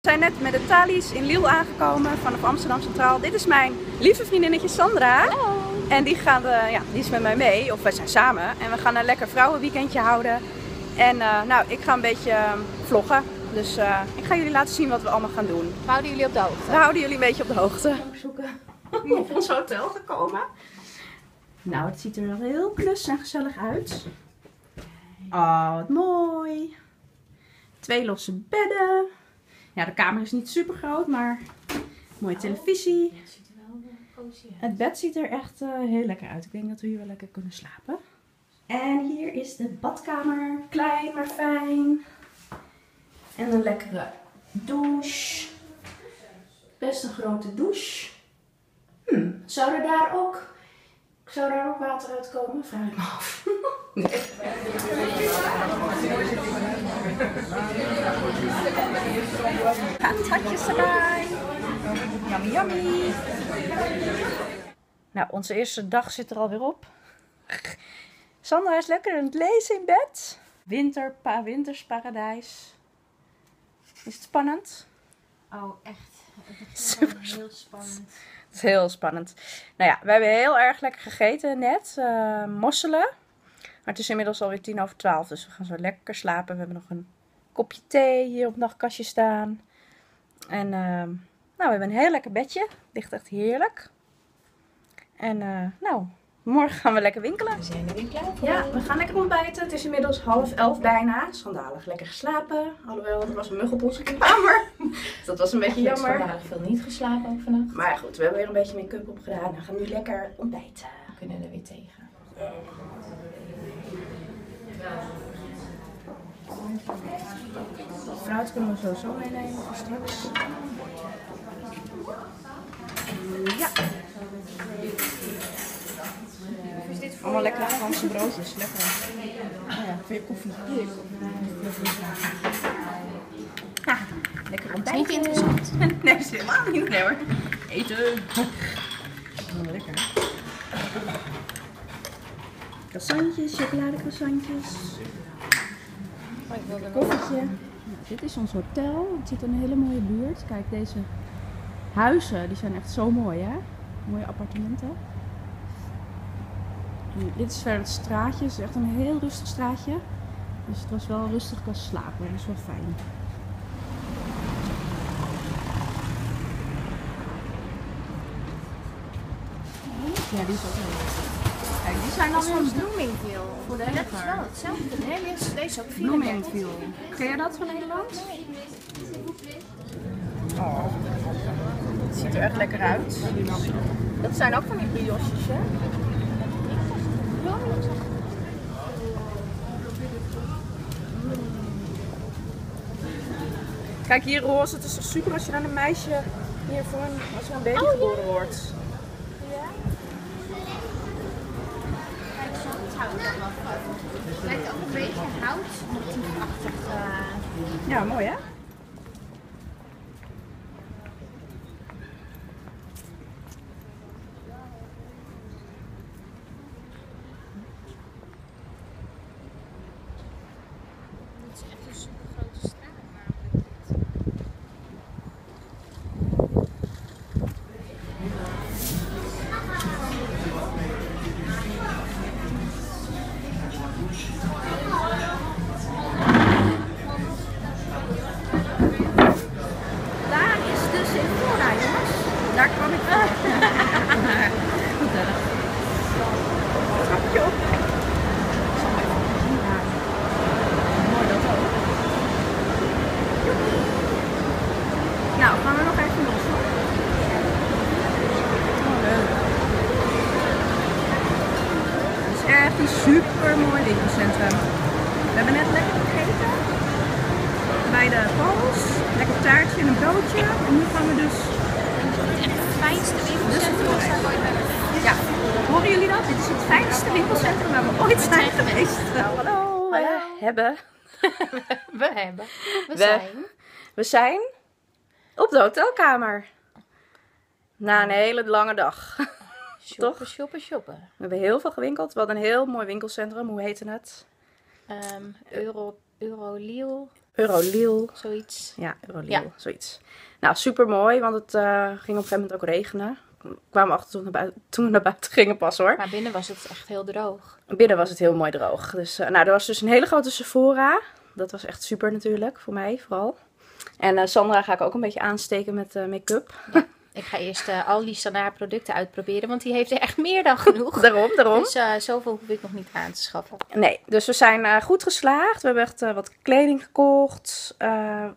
We zijn net met de Thalys in Lille aangekomen vanaf Amsterdam Centraal. Dit is mijn lieve vriendinnetje Sandra. Hallo. En die is met mij mee, of wij zijn samen. En we gaan een lekker vrouwenweekendje houden. En ik ga een beetje vloggen. Dus ik ga jullie laten zien wat we allemaal gaan doen. We houden jullie op de hoogte. We houden jullie een beetje op de hoogte. We op ons hotel gekomen. Nou, het ziet er wel heel knus en gezellig uit. Oh, wat mooi. 2 losse bedden. Ja, de kamer is niet super groot, maar mooie televisie. Ja, het ziet er wel cozy uit. Het bed ziet er echt heel lekker uit. Ik denk dat we hier wel lekker kunnen slapen. En hier is de badkamer. Klein, maar fijn. En een lekkere douche. Best een grote douche. Zou daar ook water uitkomen? Vraag ik me af. Handtakjes erbij. Yummy, yummy. Nou, onze eerste dag zit er alweer op. Sandra is lekker aan het lezen in bed. Wintersparadijs. Is het spannend? Oh, echt. Het is super heel spannend. Het is heel spannend. Nou ja, we hebben heel erg lekker gegeten net. Mosselen. Maar het is inmiddels alweer 11:10. Dus we gaan zo lekker slapen. We hebben nog een kopje thee hier op het nachtkastje staan. En we hebben een heel lekker bedje. Ligt echt heerlijk. En morgen gaan we lekker winkelen. We zijn er weer klaar voor. Ja, we gaan lekker ontbijten. Het is inmiddels 10:30 bijna. Schandalig lekker geslapen. Alhoewel, er was een mug op onze kamer. Dat was een beetje jammer. We hebben veel niet geslapen ook vannacht. Maar goed, we hebben weer een beetje make-up op gedaan. We gaan nu lekker ontbijten. We kunnen er weer tegen. De fruit kunnen we sowieso meenemen voor straks. Ja. Allemaal lekkere Franse broodjes. Lekker. Oh ja, veel koffie. Ja, lekker ontbijt. Niet interessant. Nee, dat is helemaal niet. Nee hoor. Eten. Oh, lekker. Croissantjes, chocoladecroissantjes. Oh, ik wilde een koffietje. Nou, dit is ons hotel. Het zit in een hele mooie buurt. Kijk, deze huizen, die zijn echt zo mooi, hè? Mooie appartementen. En dit is verder het straatje. Het is echt een heel rustig straatje. Dus het was wel rustig qua slapen. Dat is wel fijn. Ja, die is ook heel leuk. Kijk, die zijn dan soms Bloomingville. Voor de dat is wel hetzelfde. Nee, deze ook Bloomingville. Ken jij dat van Nederland? Oh, het ziet er echt lekker uit. Dat zijn ook van die brioches, hè? Kijk, hier roze. Het is toch super als je dan een meisje hiervoor, als er een baby geboren wordt. Het lijkt ook een beetje houtmotiefachtig. Ja, mooi hè? Dit is echt een super grote straat. Super mooi winkelcentrum. We hebben net lekker gegeten bij de Pols. Lekker taartje en een broodje. En nu gaan we dus. Echt het fijnste winkelcentrum waar we ooit zijn geweest. Ja, horen jullie dat? Dit is het fijnste winkelcentrum waar we ooit zijn geweest. Hallo. We zijn op de hotelkamer. Na een hele lange dag. Shoppen, toch? Shoppen. We hebben heel veel gewinkeld. We hadden een heel mooi winkelcentrum. Hoe heette het? Euralille. Euralille. Zoiets. Ja, Euralille. Ja. Zoiets. Nou, super mooi, want het ging op een gegeven moment ook regenen. We kwamen achter toen we naar buiten gingen pas hoor. Maar binnen was het echt heel droog. Binnen was het heel mooi droog. Dus, nou, er was dus een hele grote Sephora. Dat was echt super natuurlijk, voor mij vooral. En Sandra ga ik ook een beetje aansteken met make-up. Ja. Ik ga eerst al die Sandra producten uitproberen, want die heeft er echt meer dan genoeg. daarom. Dus zoveel hoef ik nog niet aan te schaffen. Nee, dus we zijn goed geslaagd. We hebben echt wat kleding gekocht.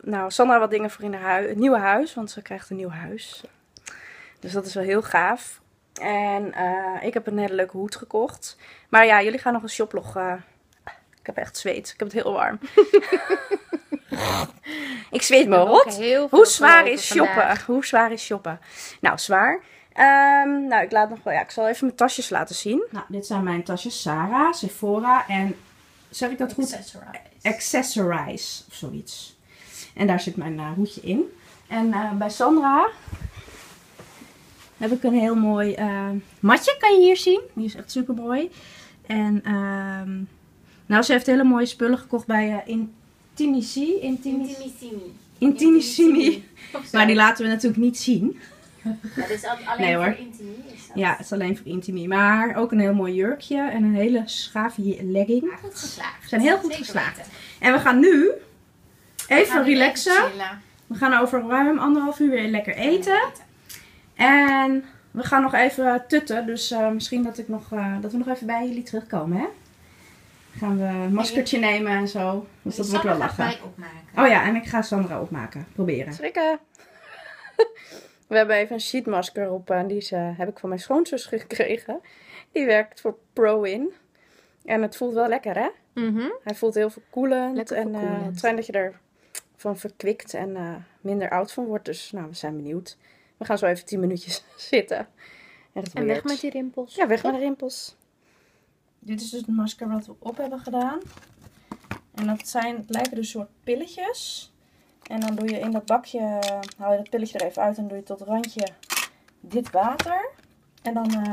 Nou, Sandra wat dingen voor in haar nieuwe huis, want ze krijgt een nieuw huis. Dus dat is wel heel gaaf. En ik heb een hele leuke hoed gekocht. Maar ja, jullie gaan nog een shoplog. Ik heb echt zweet. Ik heb het heel warm. Ik zweet me rot. Hoe zwaar is shoppen? Vandaag. Hoe zwaar is shoppen? Nou, zwaar. Nou, ik laat nog wel. Ja, ik zal even mijn tasjes laten zien. Nou, dit zijn mijn tasjes. Sarah, Sephora en... Zeg ik dat goed? Accessorize. Of zoiets. En daar zit mijn hoedje in. En bij Sandra... heb ik een heel mooi matje, kan je hier zien. Die is echt super mooi. En nou, ze heeft hele mooie spullen gekocht bij Intimissimi. Maar die laten we natuurlijk niet zien. Ja, is alleen nee, voor Intimi is dat. Ja, het is alleen voor Intimi. Maar ook een heel mooi jurkje en een hele schaafje legging. Maar goed geslaagd. We zijn heel goed geslaagd. Weten. En we gaan nu even relaxen. We gaan over ruim 1,5 uur weer lekker eten. En we gaan nog even tutten, dus misschien dat we nog even bij jullie terugkomen, hè? Gaan we een maskertje nemen en zo. Dus dat wordt wel lachen. Sandra gaat mij opmaken. Oh ja, en ik ga Sandra opmaken. Proberen. Schrikken! We hebben even een sheetmasker op en die heb ik van mijn schoonzus gekregen. Die werkt voor Pro-In. En het voelt wel lekker, hè? Mm-hmm. Hij voelt heel verkoelend. Lekker verkoelend. En het fijn dat je ervan verkwikt en minder oud van wordt. Dus nou, we zijn benieuwd. We gaan zo even 10 minuutjes zitten. En weg met die rimpels. Ja, weg met de rimpels. Dit is dus het masker wat we op hebben gedaan. En het lijken dus soort pilletjes. En dan doe je in dat bakje, haal je dat pilletje er even uit en doe je tot het randje dit water. En dan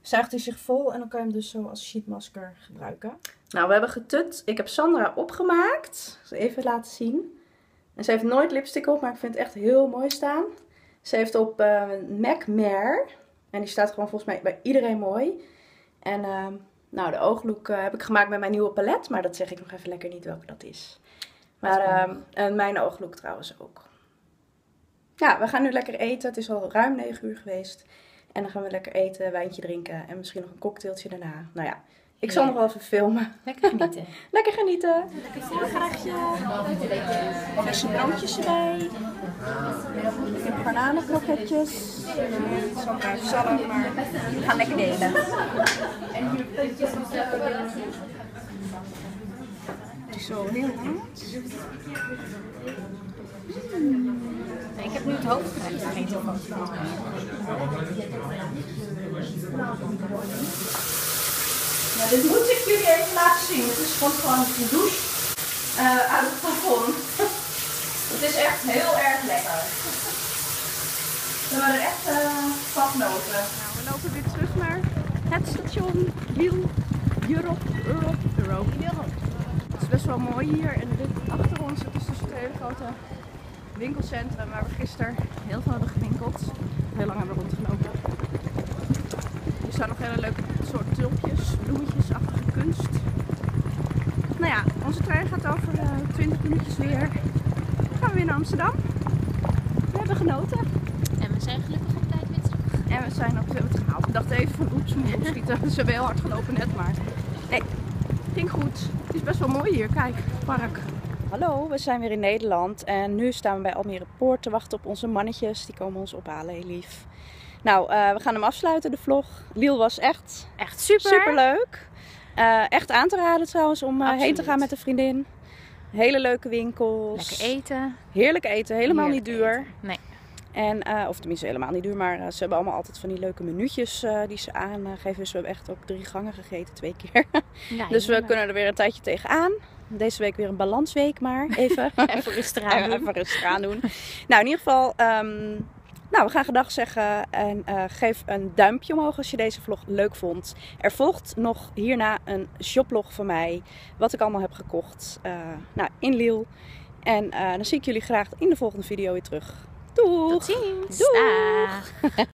zuigt hij zich vol en dan kan je hem dus zo als sheetmasker gebruiken. Nou, we hebben getut. Ik heb Sandra opgemaakt. Dus even laten zien. En ze heeft nooit lipstick op, maar ik vind het echt heel mooi staan. Ze heeft op Mac Mare. En die staat gewoon volgens mij bij iedereen mooi. En nou, de ooglook heb ik gemaakt met mijn nieuwe palet. Maar dat zeg ik nog even lekker niet welke dat is. Maar en mijn ooglook trouwens ook. Ja, we gaan nu lekker eten. Het is al ruim 9 uur geweest. En dan gaan we lekker eten, wijntje drinken. En misschien nog een cocktailtje daarna. Nou ja, ik zal nog wel even filmen. Lekker genieten. Lekker genieten. Lekker voorgraagje. Verse broodjes erbij. Ik heb garnalenkroketjes. Sandra heeft salm, maar we gaan lekker delen. Zo, heel goed. Ik heb nu het hoofd gekregen. Geen heel goed. Ja, dit moet ik jullie even laten zien. Het is gewoon een douche uit het plafond. Het is echt heel erg lekker. We hebben er echt vastnoten. Nou, we lopen weer terug naar het station Lille, Europe. Het is best wel mooi hier. En dit achter ons, het is dus het hele grote winkelcentrum waar we gisteren heel veel hebben gewinkeld. Heel lang hebben we rondgelopen. Er staan nog hele leuke soort tulpjes, bloemetjesachtige kunst. Nou ja, onze trein gaat over 20 minuutjes weer. Dan gaan we weer naar Amsterdam. We hebben genoten. En we zijn gelukkig op tijd weer terug. En we zijn op tijd gehaald. We dachten even van oeps, we moeten schieten. Ze hebben heel hard gelopen net, maar nee, ging goed. Het is best wel mooi hier, kijk, het park. Hallo, we zijn weer in Nederland en nu staan we bij Almere Poort te wachten op onze mannetjes. Die komen ons ophalen, heel lief. Nou, we gaan hem afsluiten, de vlog. Lille was echt super leuk. Echt aan te raden trouwens om heen te gaan met een vriendin. Hele leuke winkels. Lekker eten. Heerlijk eten, helemaal heerlijk niet duur. Eten. Nee. En, of tenminste helemaal niet duur, maar ze hebben allemaal altijd van die leuke menu'tjes die ze aangeven. Dus we hebben echt ook 3 gangen gegeten, 2 keer. Ja, dus we kunnen er weer een tijdje tegenaan. Deze week weer een balansweek, maar even. Even rustig aan doen. Even rustig aan doen. Nou, in ieder geval... Nou, we gaan gedag zeggen en geef een duimpje omhoog als je deze vlog leuk vond. Er volgt nog hierna een shoplog van mij, wat ik allemaal heb gekocht nou, in Lille. En dan zie ik jullie graag in de volgende video weer terug. Doeg! Tot ziens! Doeg!